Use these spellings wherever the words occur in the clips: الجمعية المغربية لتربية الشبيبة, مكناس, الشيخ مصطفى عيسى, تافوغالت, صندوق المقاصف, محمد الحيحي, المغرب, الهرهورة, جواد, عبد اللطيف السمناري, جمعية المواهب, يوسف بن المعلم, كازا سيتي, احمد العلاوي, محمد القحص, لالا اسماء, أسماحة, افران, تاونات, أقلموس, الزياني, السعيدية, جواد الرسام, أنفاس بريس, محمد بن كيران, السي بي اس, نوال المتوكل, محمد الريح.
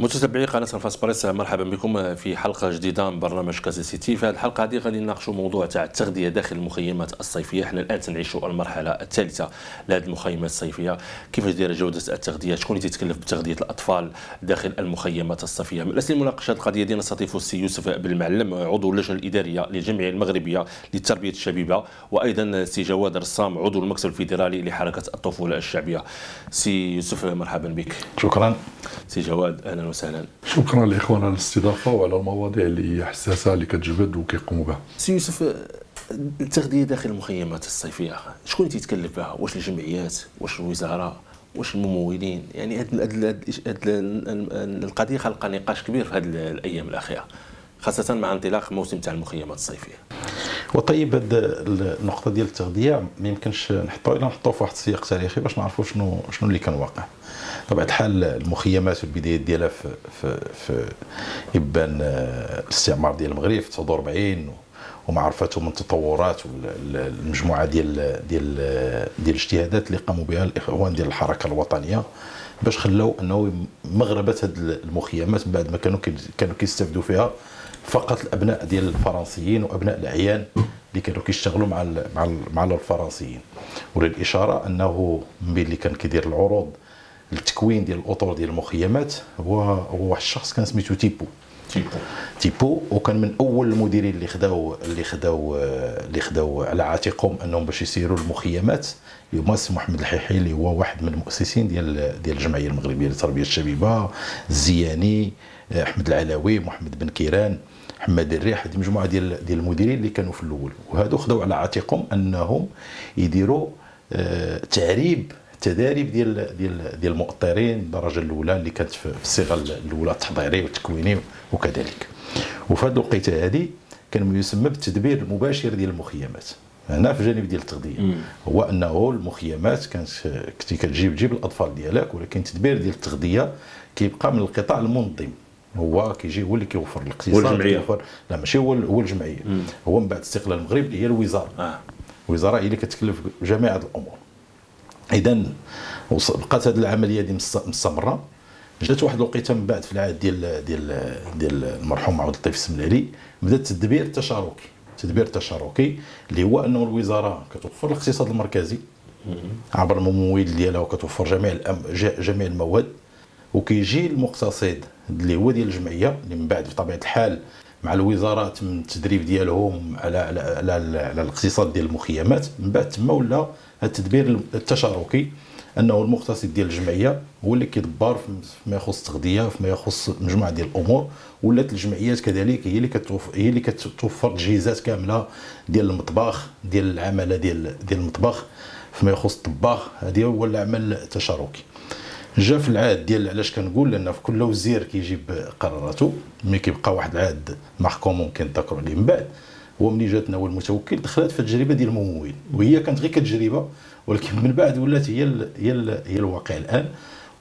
متتبعي قناة أنفاس بريس مرحبا بكم في حلقة جديدة من برنامج كازا سيتي. في هذه الحلقة هذه غادي نناقشوا موضوع تاع التغذية داخل المخيمات الصيفية. حنا الآن تنعيشوا المرحلة الثالثة لهذه المخيمات الصيفية، كيفاش دايرة جودة التغذية، شكون اللي تيتكلف بتغذية الأطفال داخل المخيمات الصيفية. من الأسئلة لمناقشة القضية ديالنا نستضيف السي يوسف بن المعلم عضو اللجنة الإدارية للجمعية المغربية لتربية الشبيبة، وأيضا السي جواد الرسام عضو المكتب الفيدرالي لحركة الطفولة الشعبية. سي يوسف مرحبا بك. شكرا. سي جواد اهلا وسهلا. شكرا لاخواننا على الاستضافه وعلى المواضيع اللي هي حساسه اللي كتجبد وكيقوموا بها. سي يوسف، التغذيه داخل المخيمات الصيفيه شكون اللي تيتكلف بها؟ واش الجمعيات؟ واش الوزاره؟ واش الممولين؟ يعني هاد القضيه خلق نقاش كبير في هاد الايام الاخيره، خاصه مع انطلاق موسم تاع المخيمات الصيفيه. وطيب هاد النقطه ديال التغذيه ما يمكنش نحطوها الا نحطوها في واحد السياق تاريخي باش نعرفوا شنو اللي كان واقع. طبعا الحال المخيمات في البدايه ديالها في ابان الاستعمار ديال المغرب في 49 ومعرفته من تطورات والمجموعه ديال الاجتهادات اللي قاموا بها الاخوان ديال الحركه الوطنيه باش خلاو انه مغربه هذه المخيمات من بعد ما كانوا كيستافدوا فيها فقط الابناء ديال الفرنسيين وابناء الاعيان اللي كانوا كيشتغلوا مع الفرنسيين. وللاشاره انه من بين اللي كان كيدير العروض التكوين ديال الاطر ديال المخيمات هو واحد الشخص كان سميتو تيبو وكان من اول المديرين اللي خداو على عاتقهم انهم باش يسيروا المخيمات. اليوم السي محمد الحيحي اللي هو واحد من المؤسسين ديال الجمعيه المغربيه لتربيه الشبيبه، الزياني، احمد العلاوي، محمد بن كيران، محمد الريح، هذه مجموعه ديال المديرين اللي كانوا في الاول، وهادو خداو على عاتقهم انهم يديروا تعريب التداريب ديال المؤطرين الدرجه الاولى اللي كانت في الصيغه الاولى التحضيري والتكويني وكذلك. وفي هذه الوقيته هذه كان ما يسمى بالتدبير المباشر ديال المخيمات. هنا في الجانب ديال التغذيه هو انه المخيمات كنت كتجيب الاطفال ديالك، ولكن التدبير ديال التغذيه كيبقى من القطاع المنظم، هو كيجي هو اللي كيوفر الاقتصاد، كيوفر لا ماشي هو الجمعيه، هو من بعد استقلال المغرب اللي هي الوزاره. الوزاره هي اللي كتكلف جميع هذه الامور. اذا بقات هذه العمليه هذه مستمره. جات واحد الوقيته من بعد في العهد ديال المرحوم عبد اللطيف السمناري بدا التدبير التشاركي. التدبير التشاركي اللي هو انه الوزاره كتوفر الاقتصاد المركزي عبر الممول ديالها وكتوفر جميع المواد، وكيجي المقتصد اللي هو ديال الجمعيه اللي من بعد بطبيعه الحال مع الوزارات من التدريب ديالهم على الاقتصاد ديال المخيمات. من بعد تما ولا التدبير التشاركي انه المقتصد ديال الجمعيه هو اللي كيدبر فيما يخص التغذيه، فيما يخص مجموعه ديال الامور. ولات الجمعيات كذلك هي اللي كتوفر تجهيزات كامله ديال المطبخ، ديال العمله ديال المطبخ، فيما يخص الطباخ. هذا هو العمل التشاركي. جا في العهد ديال علاش كنقول لان في كل وزير كيجيب قراراته، ملي كيبقى واحد العهد محكوم ممكن نذكروا عليه. من بعد هو ملي جات نوال المتوكل دخلت في التجربه ديال الممول، وهي كانت غير كتجربه، ولكن من بعد ولات هي الواقع الان،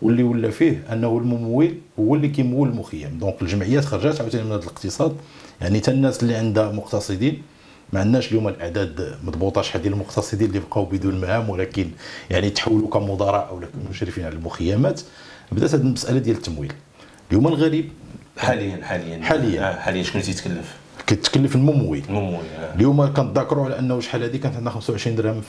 واللي ولا فيه انه الممول هو اللي كيمول المخيم. دونك الجمعيات خرجت عاوتاني من هذا الاقتصاد، يعني حتى الناس اللي عندها مقتصدين ما عندناش اليوم الاعداد مضبوطه شحال ديال المقتصدين اللي بقاو بدون مهام، ولكن يعني تحولوا كمدراء او كمشرفين على المخيمات. بدات هذه المساله ديال التمويل. اليوم الغريب حاليا شكون تيتكلف؟ كيتكلف الممول. اليوم كنتذكروا على انه شحال هذه كانت عندنا 25 درهم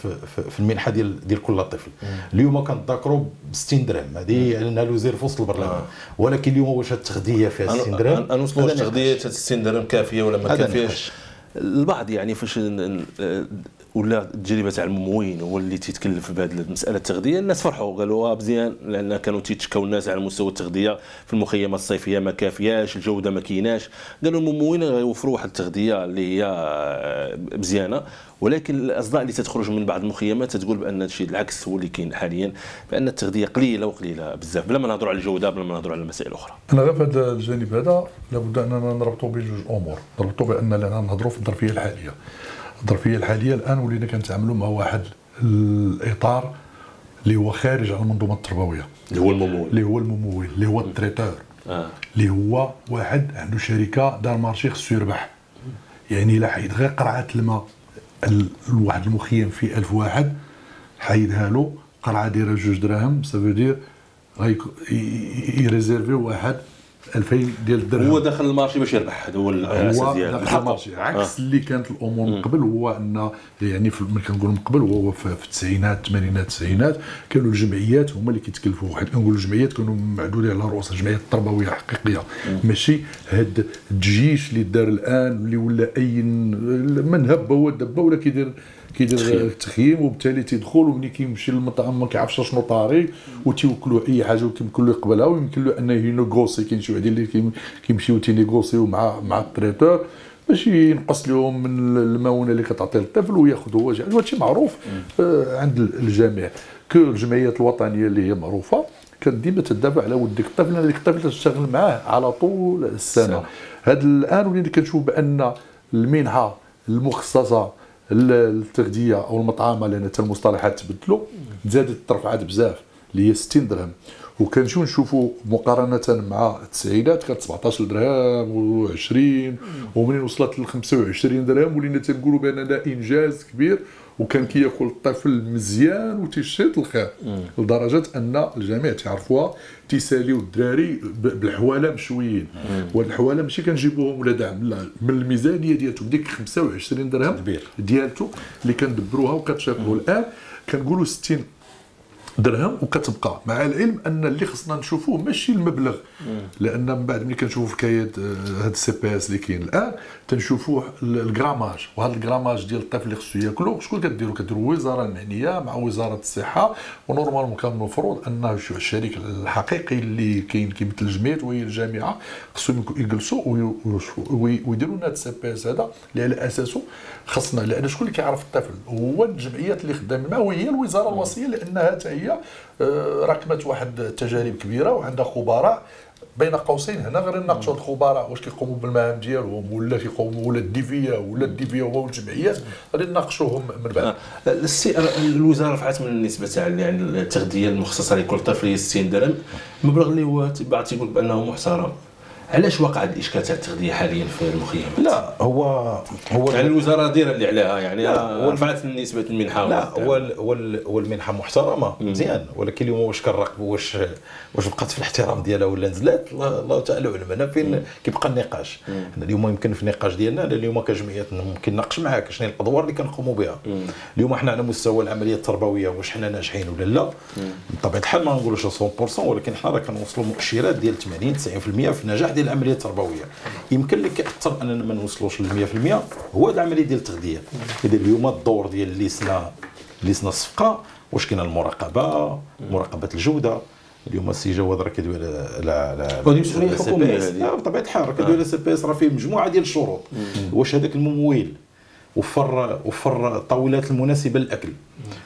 في المنحه ديال كل طفل. اليوم كنتذكروا ب 60 درهم، هذه اعلنها الوزير في وسط البرلمان. ولكن اليوم واش التغذيه فيها 60 درهم؟ نوصلوا للتغذيه تاع 60 درهم كافيه ولا ما كافياش؟ البعض يعني فاش ولا التجربه تاع الممولين هو اللي تيتكلف بهذه المساله التغذيه، الناس فرحوا قالوا مزيان، لان كانوا تيتشكاو الناس على مستوى التغذيه في المخيمات الصيفيه ما كافياش، الجوده ما كايناش. قالوا الممولين غيوفروا واحد التغذيه اللي هي مزيانه، ولكن الاصداء اللي تتخرج من بعض المخيمات تقول بان هادشي العكس هو اللي كاين حاليا، بان التغذيه قليله بزاف، بلا ما نهضروا على الجوده، بلا ما نهضروا على المسائل الاخرى. انا غير في هذا الجانب هذا لابد اننا نربطوا بجوج امور، نربطوا بان نهضروا في الظرفيه الحاليه. الظرفيه الحاليه الان ولينا كنتعاملوا مع واحد الاطار اللي هو خارج على المنظومه التربويه، اللي هو الممول، اللي هو التريتور، اللي هو واحد عنده شركه دار مارشي خصو يربح. يعني الا حيد غير قرعه الماء لواحد المخيم في 1000 واحد، حيدها له قرعه دايره 2 دراهم، سافو دير غيريزيرفي واحد 2000 ديال الدرهم. هو داخل المارشي باش يربح، هذا هو الاساس ديالو. هو داخل المارشي عكس اللي كانت الامور من قبل. هو ان يعني ملي كنقول من قبل هو في التسعينات الثمانينات التسعينات كانوا الجمعيات هما اللي كيتكلفوا. واحد كنقولوا الجمعيات كانوا معدولين على رؤوس الجمعيات التربويه الحقيقيه، ماشي هاد التجيش اللي دار الان اللي ولا اي من هب هو دبه ولا كيدير التخييم، وبالتالي تيدخل وملي كيمشي للمطعم ما كيعرفش شنو طاري وتيوكلوا اي حاجه وكيمكن له يقبلها ويمكن له انه ينيغوسي. كاين شي واحدين اللي كيمشيو تينيغوسيو مع التريتور باش ينقص لهم من المؤونه اللي كتعطي للطفل وياخذ هو جاي. هادشي معروف عند الجميع. الجمعيات الوطنيه اللي هي معروفه كانت ديما تدافع على ود ديك الطفل، لان ديك الطفل تشتغل معاه على طول السنه. هاد الان ولينا كنشوف بان المنحه المخصصه التغذيه او المطعمه، لان حتى المصطلحات تبدلوا، زادت ترفعات بزاف اللي هي 60 درهم، وكنمشيو نشوفوا مقارنه مع التسعينات كانت 17 درهم و20، ومنين وصلت ل 25 درهم ولينا تنقولوا بان ده انجاز كبير، وكان كياكل الطفل مزيان وتيشيط الخير لدرجه ان الجميع تعرفوها. تيساليو الدراري بالحواله مشويين، وهاد الحواله ماشي كنجيبوهم ولا دعم، لا، من الميزانيه ديالتو ديك 25 درهم ديالتو اللي كندبروها وكتشاطلو. الان كنقولوا 60 درهم وكتبقى، مع العلم ان اللي خصنا نشوفوه ماشي المبلغ، لان من بعد ملي كنشوفوا حكايه هاد السي بي اس اللي كاين الان تنشوفوه الكراماج. وهذا الكراماج ديال الطفل اللي خصو ياكلو شكون كديرو؟ كديرو الوزاره المعنيه مع وزاره الصحه، ونورمالمون كان المفروض انه الشريك الحقيقي اللي كاين كيمثل الجمعيات وهي الجامعه خصهم يجلسوا ويديروا لنا هاد السي بي اس هذا اللي على اساسه خصنا، لان شكون اللي كيعرف الطفل؟ هو الجمعيات اللي خدامين معاه، وهي الوزاره الوصيه، لانها هي راكمت واحد التجارب كبيره وعندها خبراء. بين قوسين هنا غير نناقشوا الخبراء واش كيقوموا بالمهام ديالهم ولا كيقوموا، ولا الديفيه هو الجمعيات غادي نناقشوهم من بعد. الوزاره رفعت من النسبه تاع يعني التغذيه المخصصه لكل طفل 60 درهم، المبلغ اللي هو تبع تيقول بانه محترم. علاش وقع الاشكال تاع التغذيه حاليا في المخيمات؟ لا هو يعني الوزاره دايره اللي عليها، يعني رفعت نسبه المنحه. لا هو المنحه محترمه مزيان، ولكن اليوم واش كنراقبوا واش بقات في الاحترام ديالها ولا نزلت؟ الله تعالى اعلم. هنا فين كيبقى النقاش. حنا اليوم يمكن في النقاش ديالنا، اليوم كجمعيه ممكن نناقش معاك شنو الادوار اللي كنقوموا بها اليوم حنا على مستوى العمليه التربويه، واش حنا ناجحين ولا لا؟ بطبيعه الحال ما نقولوش 100%، ولكن حنا راه كنوصلوا مؤشرات ديال 80 90% في النجاح ديال العمليه التربويه. يمكن اللي كيأثر اننا ما نوصلوش ل 100% هو العمليه ديال التغذيه. اذا اليوم الدور ديال اللجنه الصفقه، واش كاينه المراقبه، مراقبه الجوده. اليوم السي جواد راه كيدوي على هذه مسؤوليه حكوميه، هذه بطبيعه الحال راه كيدوي على السي بي اس، راه فيه مجموعه ديال الشروط. واش هذاك الممول وفر الطاولات المناسبه للاكل؟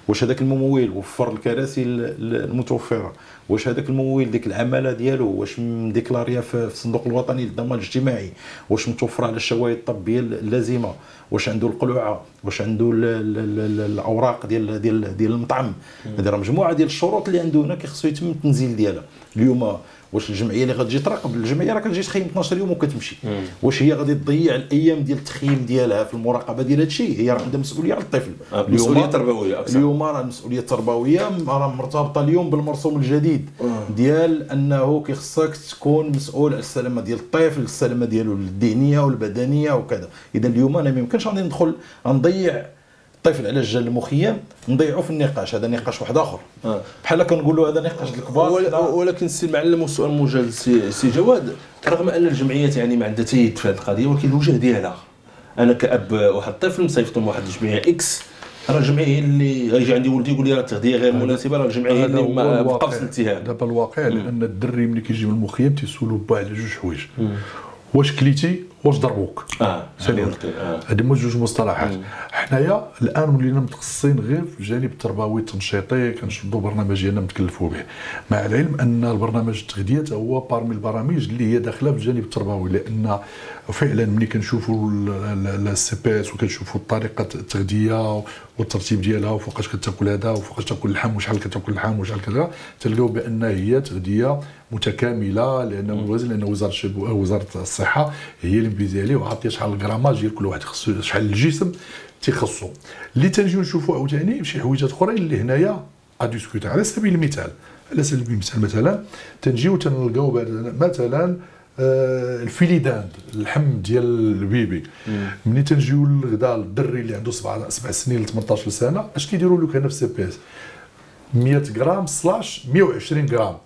واش هذاك الممول وفر الكراسي المتوفره؟ واش هذاك الممول ديك العماله ديالو واش مديكلاريه في الصندوق الوطني للضمان الاجتماعي؟ واش متوفره على الشواهد الطبيه اللازمه؟ واش عنده القلعه؟ واش عنده الاوراق ديال ديال ديال المطعم؟ هذه راه مجموعه ديال الشروط اللي عنده هنا خصو يتم التنزيل ديالها. اليوم واش الجمعيه اللي غتجي تراقب؟ الجمعيه راه كتجي تخيم 12 يوم وكتمشي. واش هي غادي تضيع الايام ديال التخييم ديالها في المراقبه ديال هذا الشيء؟ هي راه عندها مسؤوليه على الطفل، مسؤوليه تربويه اكثر. اليوم راه المسؤوليه التربويه راه مرتبطه اليوم بالمرسوم الجديد ديال انه كيخصك تكون مسؤول على السلامه ديال الطفل، السلامه ديالو الذهنيه والبدنيه وكذا. اذا اليوم انا ما يمكنش غادي ندخل نضيع الطفل على الجال المخيم نضيعوا في النقاش، هذا نقاش واحد اخر. بحال كنقولوا هذا نقاش الكبار. ولكن السي المعلم والسؤال موجه للسي جواد، رغم ان الجمعيات يعني ما عندها حتى يد في هذه القضيه، ولكن الوجه ديالها، انا كاب واحد الطفل مصيفطهم واحد الجمعيه اكس، راه الجمعيه هي اللي غيجي عندي ولدي يقول لي راه التغذيه غير مناسبه، راه الجمعيه اللي في قفص الاتهام. دابا الواقع لان الدري ملي كيجي من المخيم تيسولوا با على جوج حوايج، واش كليتي واش ضربوك؟ هادو جوج مصطلحات. حنايا الان ولينا متخصصين غير في الجانب التربوي التنشيطي، كنشدوا برنامج ديالنا متكلفوا به، مع العلم ان البرنامج التغذيه هو بارمي البرامج اللي هي داخله في الجانب التربوي. لان فعلا ملي كنشوفوا السي بي اس وكنشوفوا طريقه التغذيه والترتيب ديالها وفوقاش كتاكل هذا وفوقاش تاكل اللحم وشحال كتاكل اللحم وشحال كذا، تلقاو بان هي تغذيه متكامله، لانه موازن، لان وزاره الصحه هي اللي مبيزه عليه وعاطيه شحال الغراماج ديال كل واحد، خصو شحال الجسم تيخصو. اللي تنجيو نشوفوا عاوتاني شي حويجات اخرين اللي هنايا اديسكوت. على سبيل المثال مثلا تنجيو تنلقاو مثلا الفيليدان اللحم ديال البيبي. ملي تنجيو للغدا للدري اللي عنده 7 سنين ل 18 سنه اش كيديروا له هنا في سي بي اس 100 غرام سلاش 120 غرام،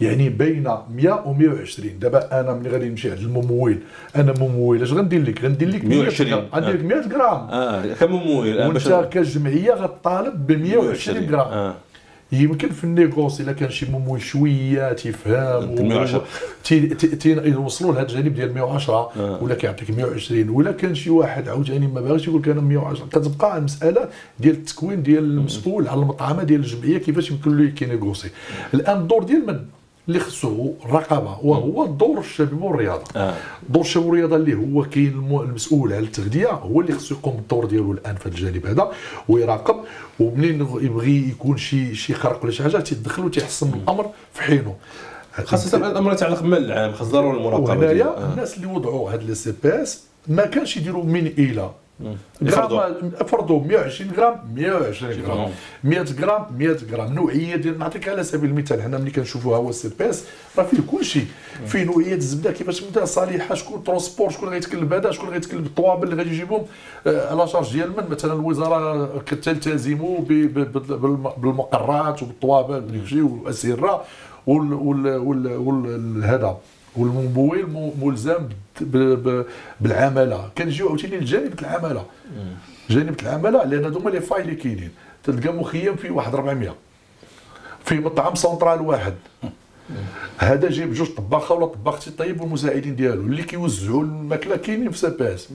يعني بين 100 و 120. دابا انا ملي غادي نمشي عند الممول، انا ممول اش غندير لك؟ غندير لك 120، غندير لك 100 غرام كممول، وانت كجمعيه غتطالب ب 120 غرام. يمكن في النيغوس الا كان شي ممول شويه تيفهم تيوصلوا لهذا الجانب ديال 110 ولا كيعطيك 120، ولا كان شي واحد عاوتاني ما باغيش يقول لك انا 110. كتبقى المساله ديال التكوين ديال المسؤول على المطعمه ديال الجمعيه كيفاش يمكن له كينيغوسي. الان الدور ديال من اللي خصو الرقابه، وهو دور الشباب والرياضه. دور الشباب والرياضه اللي هو كاين المسؤول على التغذيه هو اللي خصو يقوم بالدور ديالو الان في الجانب هذا ويراقب، ومنين يبغي يكون شي خرق ولا شي حاجه تيدخل وتيحسم الامر في حينه، خاصه الامر يتعلق بالمال العام، خاص ضروري المراقبه. وهنايا الناس اللي وضعوا هاد لي سي بي اس ما كانش يديروا من الى فرضوا 120 غرام 120 غرام 100 غرام 100 غرام. نوعيه ديال نعطيك على سبيل المثال، حنا ملي كنشوفوها هو السي بي اس راه فيه كلشي، فيه نوعيه الزبده كيفاش مثلا صالحه، شكون ترونسبور، شكون غيتكلب بهذا، شكون غيتكلب الطوابل اللي غادي يجيبهم على شارج ديال من. مثلا الوزاره كتلتزم بالمقرات وبالطوابل بالكشي والاسره والهذا، والممول ملزم بالعماله. كنجيو عاوتاني لجانب العماله، جانب العماله لان هذوما لي فاي اللي كاينين. تلقى مخيم فيه واحد 400، فيه مطعم سونترال واحد، هذا جايب جوج طباخه ولا طباخ تيطيب والمساعدين ديالو اللي كيوزعوا الماكله كاينين في ساباس.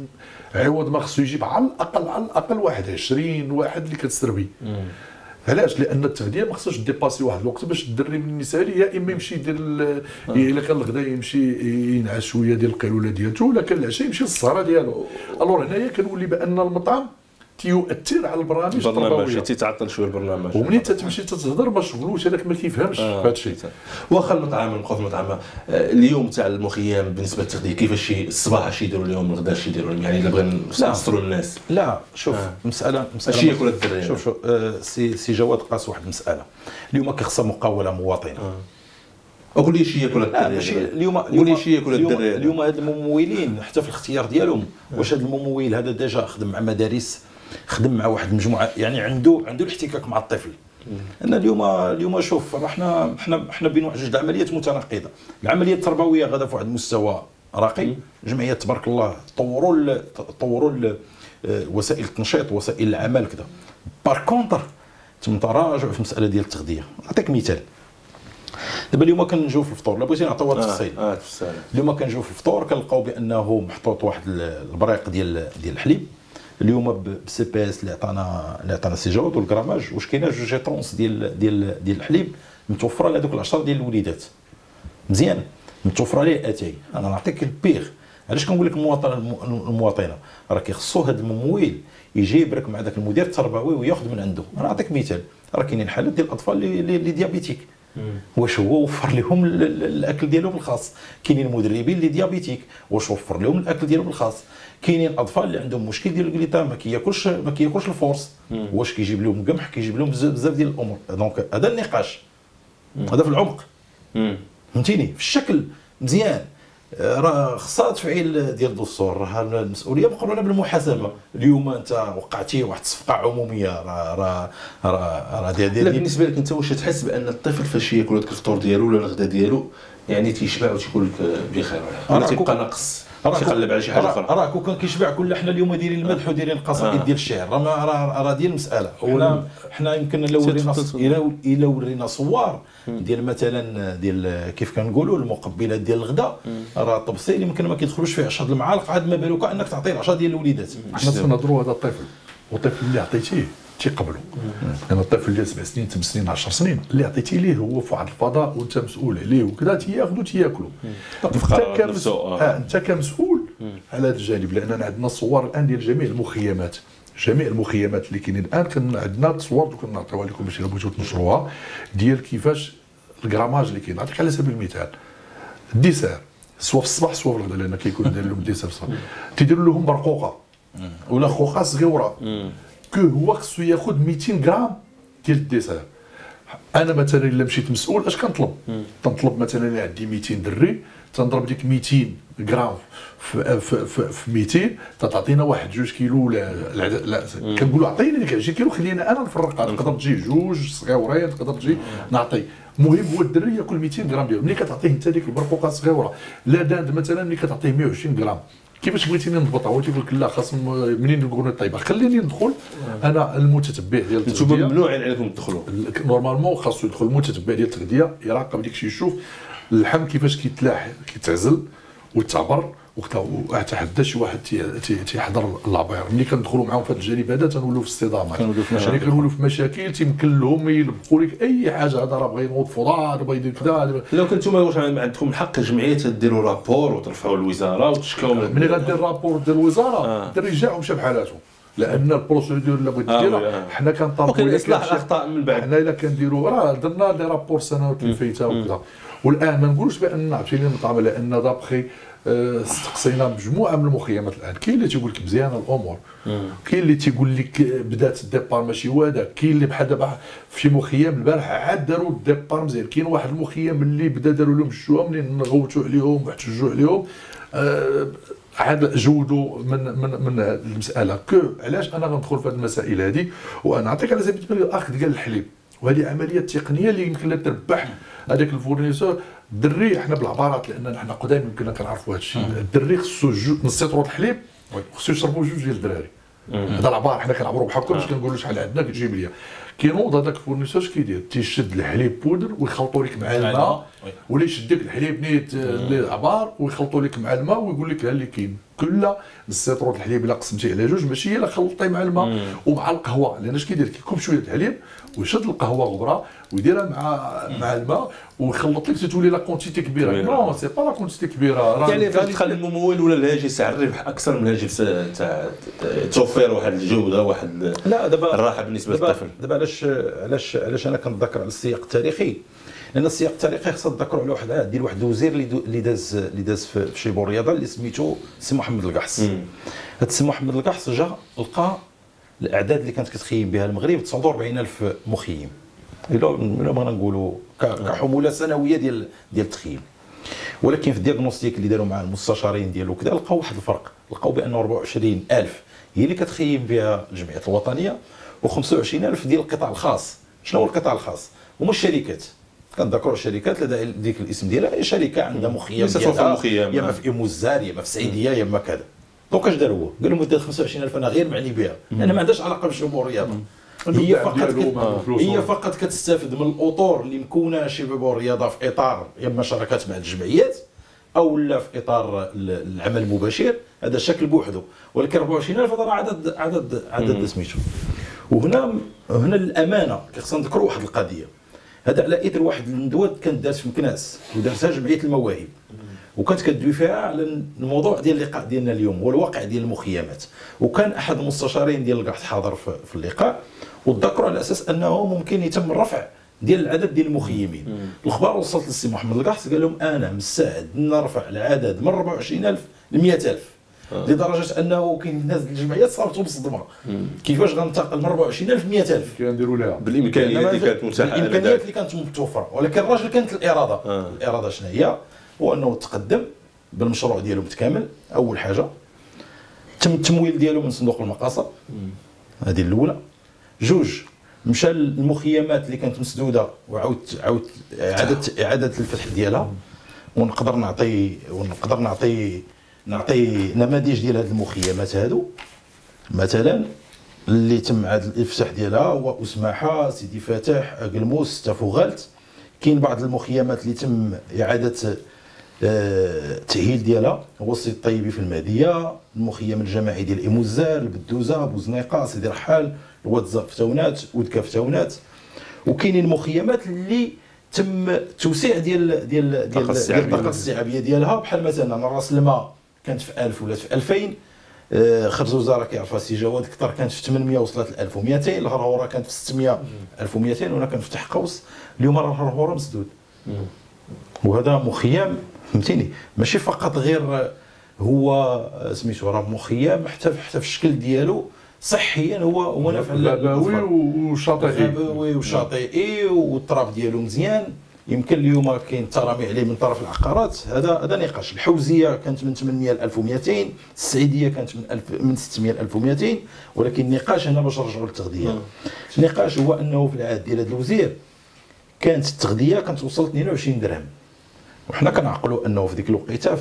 عوض ما خصو يجيب على الاقل واحد 20 واحد اللي كتسربي. علاش؟ لان التغذيه ما خصهاش ديباسي واحد الوقت باش الدري من النساء يا اما يمشي يدير الا كان الغدا يمشي ينعس شويه ديال القيلوله ديالو، ولا كان العشاء يمشي للسهره ديالو. الور هنايا كنولي بان المطعم تيؤثر على البرامج التربويه، تيتعطل شويه البرنامج، ومنين تتمشي تتهضر ما شغلوش هذاك ما كيفهمش هذا الشيء. واخا المطعم نوقف المطعم اليوم تاع المخيم بالنسبه للتغذيه كيفاش الصباح اش يديروا اليوم، الغدا اش يديروا، يعني الا بغينا نستروا الناس. لا شوف مساله اش ياكل الدري. شوف سي جواد قاس واحد المساله اليوم كيخصها مقاوله مواطنه. قول لي شي ياكل الدري، ماشي اليوم قول لي شي ياكل الدري. اليوم هاد الممولين حتى في الاختيار ديالهم، واش هاد الممول هذا ديجا خدم مع مدارس، خدم مع واحد المجموعه، يعني عنده الاحتكاك مع الطفل. انا اليوم شوف راه حنا بين واحد جوج العمليات متناقضه. العمليه التربويه غادا في واحد المستوى راقي، جمعيه تبارك الله طوروا وسائل التنشيط وسائل العمل كذا. بار كونتر تم تراجع في المساله ديال التغذيه. نعطيك مثال، دابا اليوم كنجيو في الفطور، لا بغيتي نعطيو التفصيل. اليوم كنجيو في الفطور كنلقاو بانه محطوط واحد البريق ديال الحليب. اليوم بالسي بي اس اللي عطانا سي جواد والكراماج، واش كاينه جوج طونس ديال الحليب متوفره لهذوك العشر ديال الوليدات. مزيان متوفره ليه اتاي. انا نعطيك البيغ، علاش كنقول لك المواطنه راه كيخصو هذا الممول يجي يبرك مع ذاك المدير التربوي وياخذ من عنده. انا نعطيك مثال، راه كاينين حالات ديال الاطفال اللي ديابيتيك، واش هو وفر لهم الاكل ديالهم الخاص. كاينين مدربين اللي ديابيتيك، واش وفر لهم الاكل ديالهم الخاص. كاينين الاطفال اللي عندهم مشكل ديال الكليطا ما كياكلش الفورس، واش كيجيب لهم القمح، كيجيب لهم بزاف ديال الامور. دونك هذا النقاش، هذا في العمق، فهمتيني. في الشكل مزيان، راه خصها تفعيل ديال الدستور، راه المسؤوليه مقرونه بالمحاسبه. اليوم انت وقعتي واحد الصفقه عموميه، راه لا بالنسبه لك انت واش تحس بان الطفل فاش ياكل هذاك الفطور ديالو ولا الغدا ديالو يعني تيشبع وتيقول لك بخير ولا تيبقى ناقص، تيقلب على شي حاجه اخرى؟ راه كون كان كيشبع كل حنا اليوم دايرين المدح ودايرين القصائد ديال الشعر، راه ديال المساله. حنا يمكن الا ورينا صور ديال مثلا ديال كيف كنقولوا المقبلات ديال الغداء، راه الطبسيل يمكن ما كيدخلوش فيه 10 المعالق، عاد ما بالك انك تعطيه 10 ديال الوليدات. حنا تنهضروا هذا الطفل، والطفل اللي عطيتيه تيقبلوا. لان الطفل ديال 7 سنين 8 سنين 10 سنين اللي عطيتي ليه هو في واحد الفضاء وانت مسؤول عليه وكذا، تياخذوا تياكلوا. انت كمسؤول على هذا الجانب، لان عندنا صور الان ديال جميع المخيمات اللي كاينين الان، كان عندنا صور كنعطيوها لكم باش الا بغيتوا تنشروها ديال كيفاش الكراماج اللي كاين. نعطيك على سبيل المثال الديسير، سوا في الصباح سوا في الغداء، لان كيكون داير لهم الديسير الصباح، تيديروا لهم برقوقه ولا خوخه صغيره، كو هو خصو ياخذ 200 غرام ديال الديسير. انا مثلا الا مشيت مسؤول اش كنطلب؟ تنطلب مثلا انا عندي 200 دري تنضرب ديك 200 غرام في 200 تعطينا واحد 2 كيلو ولا لا كنقولوا عطيني ديك 20 كيلو خلينا انا نفرقها تقدر تجي جوج صغيورات تقدر تجي نعطي. المهم هو الدري ياكل 200 غرام ديالو. ملي كتعطيه انت ديك البرقوقه الصغيره لا داند مثلا ملي كتعطيه 120 غرام كيفاش بغيتيني نضبطها؟ هو تيقول لك لا خاص منين نقولوا الطيبه خليني ندخل انا المتتبع ديال التغذيه. انتم ممنوع عليكم تدخلوا نورمالمون خاصو يدخل المتتبع ديال التغذيه يراقب داك الشيء يشوف اللحم كيفاش كيتلاح كيتعزل وتعبر وحتى حتى شي واحد تيحضر لابير. ملي كندخلوا معاهم في هذا الجانب هذا تنولوا في الصدامات كنولوا في مشاكل تيمكن لهم يلبقوا لك اي حاجه. هذا راه بغا ينوض فضار بغا يدير كذا. لو كنتم واش عندكم الحق الجمعيه تديروا رابور وترفعوا الوزاره وتشكاو؟ ملي غدير رابور ديال الوزاره الدراري جاهم شبه حالاتهم لان البروسيدور اللي بغيت ديرها حنا كنطالبوا اصلاح الاخطاء من بعد. حنا الا كنديروا راه درنا لي رابور سنوات اللي فايته وكذا. والان ما نقولوش بان عطينا المطعم لان دابخي استقصينا مجموعه من المخيمات. الان كاين اللي تيقول لك مزيانه الامور، كاين اللي تيقول لك بدات الديبار ماشي هو هذاك، كاين اللي بحال دابا في مخيم البارح عاد داروا الديبار مزيان، كاين واحد المخيم اللي بدا داروا لهم الشوام منين غوتوا عليهم واحتجوا عليهم عاد جودوا من المساله. كو علاش انا غندخل في هذه المسائل هذه؟ وانا نعطيك على سبيل المثال الاخذ ديال الحليب، وهذه عمليه تقنيه اللي يمكن لها تربح هذاك الفورنيسور. الدري حنا بالعبارات لان حنا قدام يمكن كنعرفوا هذا الشيء، الدري خصو نص لتر الحليب خصو يشربوا جوج ديال الدراري. هذا العباره حنا كنعبروا بحال هكا باش كنقولوا شحال عندنا كتجيب ليا. كينوض هذاك الفورنيسور اش كيدير؟ تيشد الحليب بودر ويخلطوا لك مع الماء، ولا يشد لك الحليب نيت العبار ويخلطوا لك مع الماء ويقول لك ها اللي كاين كل نص لتر الحليب الا قسمتيه على جوج ماشي الا خلطتيه مع الماء ومع القهوه. لان اش كيدير؟ كيكب شويه الحليب ويشد القهوه غبره ويديرها مع الماء ويخلط لك تولي لا كونتيتي كبيره. نو سي با لا كونتيتي كبيره، يعني غتخلي الممول ولا الهاجس على الربح اكثر من الهاجس تاع توفير واحد الجوده واحد لا دابا الراحه بالنسبه للطفل. دابا علاش انا كنتذكر على السياق التاريخي؟ لان السياق التاريخي خصنا نتذكروا على واحد عهد ديال واحد الوزير اللي داز في شيبو الرياضه اللي سميتو السي محمد القحص. هذا السي محمد القحص جا لقى الاعداد اللي كانت كتخيم بها المغرب 49000 مخيم الا بغينا نقولوا كحموله سنويه ديال التخييم. ولكن في الدياغنوستيك اللي داروا مع المستشارين ديالو كذا لقاو واحد الفرق، لقاو بان 24000 هي اللي كتخيم بها الجمعيات الوطنيه و25000 ديال القطاع الخاص. شنو هو القطاع الخاص؟ هما الشركات. كنذكروا الشركات لا داعي لديك الاسم ديالها، اي شركه عندها مخيم ديالها يا اما في ايموزاريه يا اما في السعيديه يا اما كذا. دونك اش دار هو؟ قال لهم ديال 25000 انا غير معني بها، انا ما عندهاش علاقه بالشباب والرياضه. هي فقط كتستافد من الاطور اللي مكونه شباب والرياضه في اطار يا اما شراكات مع الجمعيات او لا في اطار العمل المباشر. هذا الشكل بوحده، ولكن 24000 راه عدد سميتو. وهنا الامانه خصنا نذكروا واحد القضيه. هذا على اثر واحد الندوه كانت دارت في مكناس ودارتها جمعيه المواهب، وكانت كدوي فيها على الموضوع ديال اللقاء ديالنا اليوم والواقع ديال المخيمات. وكان احد المستشارين ديال القحط حاضر في اللقاء، وتذكروا على اساس انه ممكن يتم الرفع ديال العدد ديال المخيمين. الاخبار وصلت للسي محمد القحص قال لهم انا مساعد نرفع العدد من 24000 ل 100000 لدرجه انه كاين الناس الجمعيات صارتوا بالصدمه. كيفاش غننتقل من 44000 ل 100000 كنديروا لها بالامكانيات اللي كانت متاحه، الامكانيات اللي كانت متوفره. ولكن الراجل كانت الاراده الاراده شنو هي؟ هو انه تقدم بالمشروع ديالو متكامل. اول حاجه تم التمويل ديالو من صندوق المقاصف، هذه الاولى. جوج مشى للمخيمات اللي كانت مسدوده وعاود اعاده الفتح ديالها. ونقدر نعطي نماذج ديال هاد المخيمات هادو. مثلا اللي تم عاد الافتتاح ديالها هو أسماحة، سيدي فتح، أقلموس، تافوغالت. كاين بعض المخيمات اللي تم إعادة التأهيل ديالها هو السيد الطيبي في المهدية، المخيم الجماعي ديال اموزار بالدوزاب وزنيقه سيدي رحال، الواتزاب في تاونات ودكا في تاونات. وكاينين المخيمات اللي تم التوسيع ديال الطاقه السحابيه ديالها، بحال مثلا راس الماء كانت في 1000 ولات في 2000، خرزوزه راه كيعرفها السي جواد كثر كانت في 800 وصلت ل 1200، الهرهورة كانت في 600 1200 وهنا كنفتح قوس. اليوم راه الهرهورة مسدود. وهذا مخيم فهمتيني ماشي فقط غير هو سميتو، راه مخيم حتى في الشكل ديالو صحيا هو نافع للبلاوي وشاطئي والتراب ديالو مزيان. يمكن اليوم كاين ترامي عليه من طرف العقارات. هذا نقاش. الحوزيه كانت من 800 ل 1200، السعيديه كانت من 600 ل 1200، ولكن النقاش هنا باش نرجعوا للتغذيه. النقاش هو انه في العهد ديال هذا الوزير كانت التغذيه كتوصل 22 درهم، وحنا كنعقلوا انه في ديك الوقيته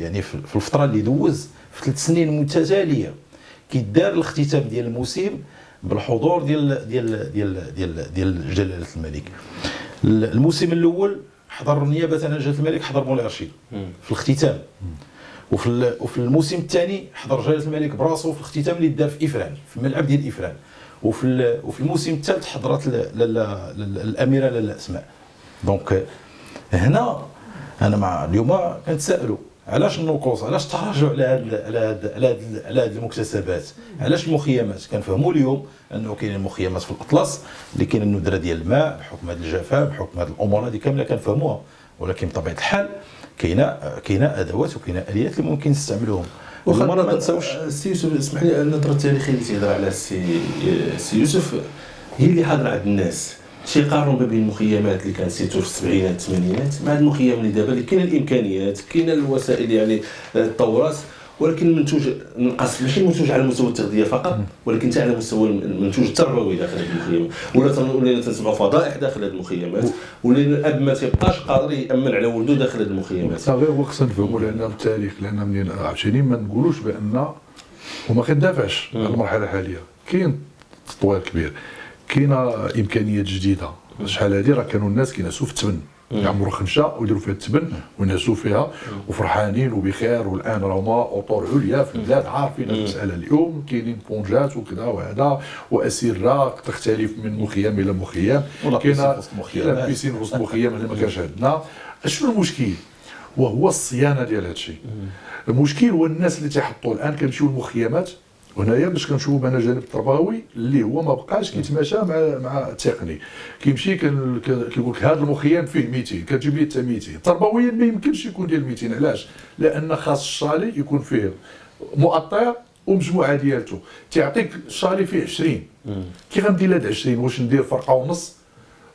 يعني في الفتره اللي دوز في 3 سنين متتاليه كيدار الاختتام ديال الموسم بالحضور ديال ديال ديال ديال ديال جلاله الملك. الموسم الاول حضر نيابه عن جلاله الملك حضر مولاي رشيد في الاختتام، وفي الموسم الثاني حضر جلاله الملك براسو في الاختتام اللي دار في افران في الملعب ديال افران، وفي الموسم الثالث حضرت الاميره لالا اسماء. دونك هنا انا مع اليوم كنتسائلوا علاش النقص، علاش التراجع على هذه المكتسبات، علاش المخيمات. كنفهموا اليوم انه كاينين المخيمات في الاطلس اللي كاين الندره ديال الماء بحكم هذا الجفاف بحكم هذه الامور هذه كامله كنفهموها، ولكن بطبيعه الحال كاينه ادوات وكاينه اليات اللي ممكن نستعملوهم. واخا ما نساوش السي يوسف، اسمح لي النظره التاريخيه اللي تيهضر على السي يوسف هي اللي حاضره عند الناس. تيقارنوا ما بين المخيمات اللي كانت سيتو في السبعينات الثمانينات مع المخيم اللي دابا اللي كاينه الامكانيات كاينه الوسائل يعني تطورات، ولكن المنتوج نقص. ماشي المنتوج على مستوى التغذيه فقط، ولكن حتى على مستوى المنتوج التربوي داخل المخيم. ولا تنسمعوا فضائح داخل هذه المخيمات، ولا الاب ما تيبقاش قادر يامن على ولده داخل هذه المخيمات. غير هو خصنا نفهموا لان التاريخ، لان منين عاوتاني ما نقولوش بان وما كندافعش على المرحله الحاليه. كاين تطوير كبير، كاينه امكانيات جديده. شحال هذه راه كانوا الناس كينعسوا في التبن، يعمروا خنشه ويديروا فيها التبن وينعسوا فيها وفرحانين وبخير. والان راه هما اطر عليا في البلاد عارفين المساله. اليوم كاينين بونجات وكذا وهذا واسره تختلف من مخيم الى مخيم، كاينه بيسين وسط مخيم اللي ما كانش عندنا. شنو المشكل؟ وهو الصيانه ديال هذا الشيء. المشكل هو الناس اللي تيحطوا الان كنمشيو للمخيمات وهنايا باش كنشوفوا بان الجانب التربوي اللي هو ما بقاش كيتماشى مع التقني. كيمشي كيقول لك هذا المخيم فيه 200 كتجيب لي حتى 200. تربويا ما يمكنش يكون ديال 200. علاش؟ لان خاص الشالي يكون فيه مؤطر ومجموعه ديالته. تيعطيك الشالي فيه 20، كي غندير هاد 20 واش ندير فرقه ونص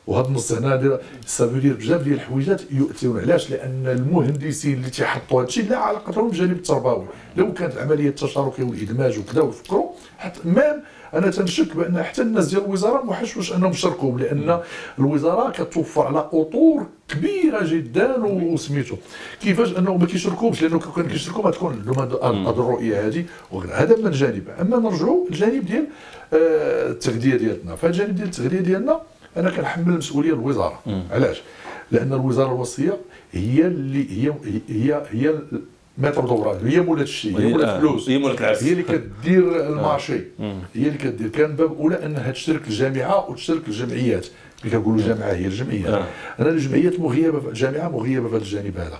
وهاد النص هنا ندير؟ سافو دير بزاف ديال الحويجات يؤتون. علاش؟ لان المهندسين اللي تيحطوا هادشي لا علاقه لهم بالجانب التربوي. لو كانت العمليه التشاركيه والادماج وكذا وفكروا حتى مام انا تنشك بان حتى الناس ديال الوزاره ما حشوش انهم شاركوهم، لان الوزاره كتوفر على اطور كبيره جدا وسميتو كيفاش انهم ما كيشاركوهمش، لانه كون كيشاركوا ما تكون عندهم هاد الرؤيه هادي. هذا من جانب. اما نرجعوا للجانب ديال التغذيه ديالنا، فالجانب ديال التغذيه ديالنا انا كنحمل المسؤوليه الوزاره. علاش؟ لان الوزاره الوصيه هي اللي هي متر دوران، هي مولات الشيء، هي مولات الفلوس، هي مولات العرس، هي اللي كدير المارشي، هي اللي كدير. كان باب اولى انها تشترك الجامعه وتشترك الجمعيات. ملي كنقولوا الجامعه هي الجمعيات. انا الجمعيات مغيبه، الجامعه مغيبه في هذا الجانب هذا،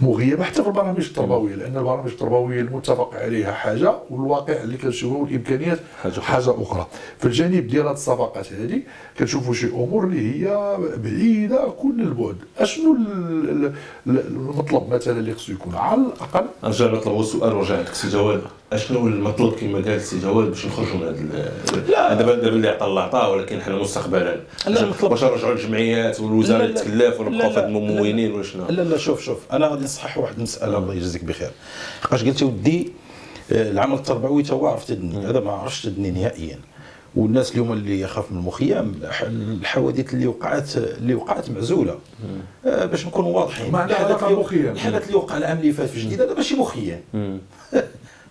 مغيبه حتى في البرامج التربويه، لان البرامج التربويه المتفق عليها حاجه والواقع اللي كنشوفوه والامكانيات حاجه اخرى. في الجانب ديال هاد الصفقات هذه كنشوفوا شي امور اللي هي بعيده كل البعد. اشنو المطلب مثلا اللي خصو يكون على الاقل؟ نرجع نطلبوا السؤال ونرجع عندك سي جواد. اشنو المطلوب كما قال سي جواد باش نخرجوا من هذا؟ دابا اللي عطى الله عطاه، ولكن حنا مستقبلا واش نرجعوا للجمعيات والوزاره تكلاف ونبقاو في هاد الممولين ولا شنو؟ لا شوف انا غادي نصحح واحد المساله. الله يجزيك بخير. لحقاش قلت ودي العمل التربوي تا هو عرف تدني، هذا ما عرفش تدني نهائيا. والناس اليوم اللي يخاف من المخيم، الحوادث اللي وقعت معزوله. باش نكونوا واضحين، ما عندها علاقه بالمخيم. الحالات اللي وقع العام اللي فات في جديد هذا ماشي مخيم.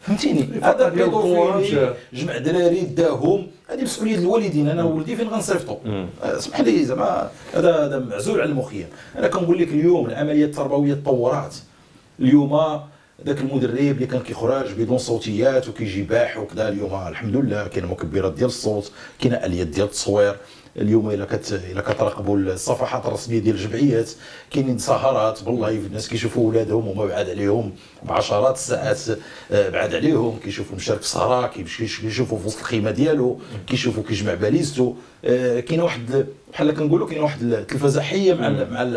فهمتيني؟ هذا بيدوفيلي، جمع دراري داهم، هذه مسؤوليه الوالدين. انا ولدي فين غنصيفطو؟ اسمح لي زعما هذا معزول على المخيم. انا كنقول لك اليوم العمليه التربويه تطورات. اليوم ذاك المدرب اللي كان كيخرج بدون صوتيات وكيجي باح وكذا، اليوم الحمد لله كاين مكبرات ديال الصوت، كاين اليات ديال التصوير. اليوم الا كتراقبوا الصفحات الرسميه ديال الجمعيات كاينين سهرات باللايف، الناس كيشوفوا ولادهم وما بعاد عليهم بعشرات الساعات بعد عليهم، كيشوفوا مشارك في سهره، كيشوفوا في وسط الخيمه ديالو، كيشوفوا كيجمع باليزتو. كاينه واحد بحال كنقولوا كاينه واحد التلفزه حيه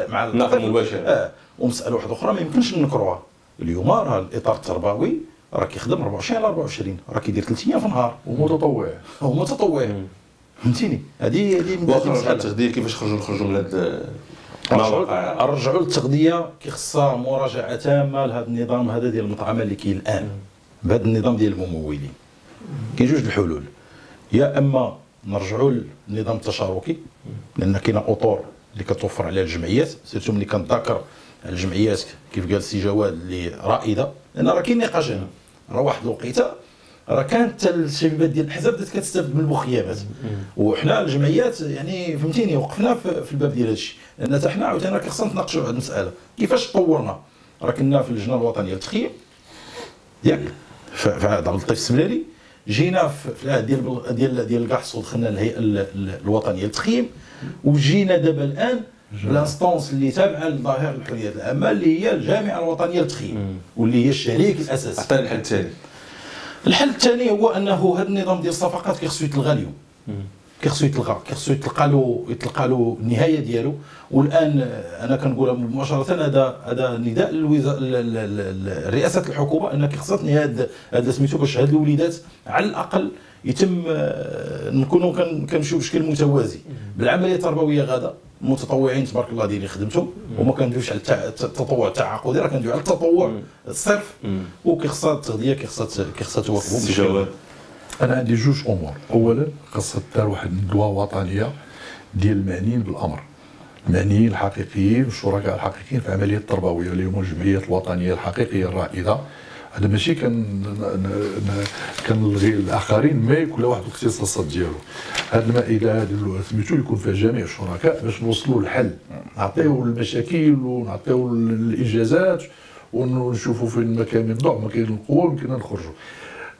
مع الناقل المباشر. ومساله واحده اخرى ما يمكنش ننكروها، اليوم راه الاطار التربوي راه كيخدم 24/24 راه كيدير 3 ايام في النهار ومتطوع فهمتيني. هذه واخا التغذيه كيفاش خرجوا من هذا رجعوا للتغذيه كيخصها مراجعه تامه لهذا النظام هذا ديال المطعمه اللي كاين الان بهذا النظام ديال الممولين. كاين جوج الحلول، يا اما نرجعوا للنظام التشاركي لان كاين اطر اللي كتوفر عليها الجمعيات، سيرتو ملي كنتذكر الجمعيات كيف قال السي جواد اللي رائده، لان راه كاين نقاش هنا. راه واحد الوقيته راه كانت الشبيبات ديال الاحزاب بدات كتستافد من المخيمات وحنا الجمعيات يعني فهمتيني وقفنا في الباب ديال هذا الشيء، لان حتى حنا عاوتاني راه خصنا نتناقشوا على هذه المساله كيفاش تطورنا. راه كنا في اللجنه الوطنيه للتخييم ياك في عهد عبد اللطيف السمناري، جينا في العهد ديال القحص ودخلنا للهيئه الوطنيه للتخييم، وجينا دابا الان لانستونس اللي تابعه لظاهره الحريات العامه اللي هي الجامعه الوطنيه للتخييم واللي هي الشريك الاساسي. عطينا الحل الثاني. الحل الثاني هو انه هذا النظام ديال الصفقات كيخصو يتلغى اليوم، كيخصو يتلغى، كيخصو يتلقى له النهايه ديالو. والان انا كنقولها مباشره، هذا نداء لرئاسه الحكومه ان كيخصها تنهي هذا سميتو باش هاد الوليدات على الاقل يتم نكونوا كنمشيو بشكل متوازي بالعمليه التربويه غدا. المتطوعين تبارك الله ديالي خدمتهم وما كندويش على التطوع التعاقدي، راه كندوي على التطوع الصرف وكيخصها التغذيه كيخصها تواكبهم. الجواب انا عندي جوج امور، اولا خاصها دار واحد الندوه وطنيه ديال المعنيين بالامر، المعنيين الحقيقيين والشركاء الحقيقيين في العمليه التربويه اللي هما الجمعيات الوطنيه الحقيقيه الرائده. هذا ماشي كنلغي الاخرين، ما يكون واحد الاختصاصات ديالو. هذه المائده هذه سميتو يكون فيها جميع الشركاء باش نوصلوا للحل، نعطيو المشاكل ونعطيو الانجازات ونشوفوا فين ما كاين الضعف ما كاين القوه يمكننا نخرجوا.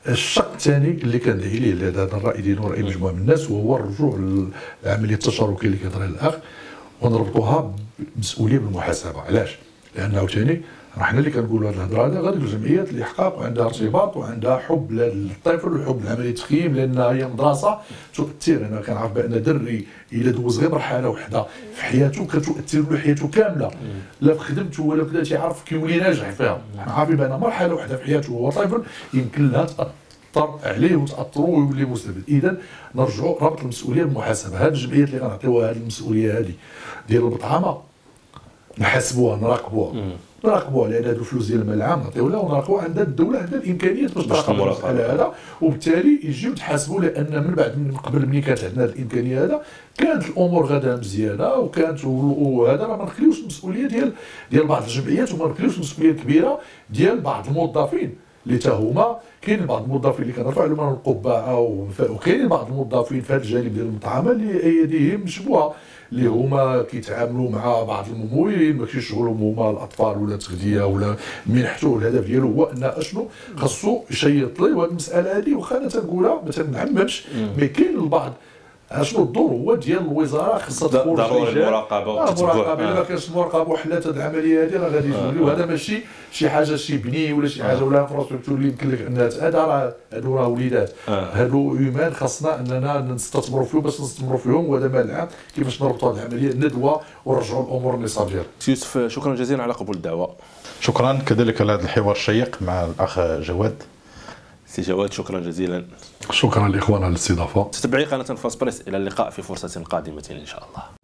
الشق الثاني اللي كندعي ليه لهذا الراي ديالو راي مجموعه من الناس، وهو الرجوع للعمليه التشاركيه اللي كديرها الاخ ونربطوها بمسؤوليه بالمحاسبه. علاش؟ لانه عاوتاني احنا اللي كنقولوا هذه الهضره هذه غير الجمعيات اللي حقاق وعندها ارتباط وعندها حب للطفل وحب لعمليه التخييم، لانها هي مدرسه تؤثر. انا كنعرف بان دري الا دوز غير مرحله وحده في حياته كتؤثر له حياته كامله، لا في خدمته ولا في تيعرف كيولي ناجح فيها. احنا عارفين بان مرحله وحده في حياته وهو طفل يمكن لها تاثر عليه وتاثروا ويولي مستفيد. اذا نرجعوا ربط المسؤوليه بالمحاسبه. هذه الجمعيات اللي غنعطيوها هذه المسؤوليه هذه ديال المطعمه نحاسبوها نراقبوها، لان هذو الفلوس ديال المال العام نعطيوها ونراقبوها. عندها الدوله عندها الامكانيات باش تراقب على هذا، وبالتالي يجيو تحاسبوا، لان من بعد من قبل ملي كانت عندنا الامكانيه هذا كانت الامور غدا مزيانه وكانت وهذا راه ما نخليوش المسؤوليه ديال بعض الجمعيات وما نخليوش المسؤوليه الكبيره ديال بعض الموظفين اللي تا هما كاين بعض الموظفين اللي كنرفع لهم القبعه وكاين بعض الموظفين في هذا الجانب ديال المطعمه اللي ايديهم مشبوهه اللي هما كيتعاملوا مع بعض الممولين، ماشي شغلهم هما الاطفال ولا التغذيه ولا منحته. الهدف ديالو هو ان اشنو خاصو يشيط ليه. وهذه المساله هذه واخا انا تنقولها ما تنعممش، مي كاين البعض اشنو الدور هو ديال الوزاره خاصها تكون ضروري المراقبه والتتبع. المراقبه الا كانت المراقبه وحلات هذه العمليه هذه راه غادي يوليو هذا ماشي شي حاجه شي بني ولا شي حاجه ولا انفراستركتور اللي يمكن لك انها هذا راه هادو راه وليدات هادو ايمان خاصنا اننا نستثمروا فيهم باش نستثمروا فيهم. وهذا مال العام كيفاش نربطوا هذه العمليه الندوه ونرجعوا الامور النصاب ديالها. يوسف شكرا جزيلا على قبول الدعوه. شكرا كذلك على هذا الحوار الشيق مع الاخ جواد. سي جواد شكرا جزيلا. شكرا لإخواننا على الاستضافة. تتابعي قناة أنفاس بريس، إلى اللقاء في فرصة قادمة إن شاء الله.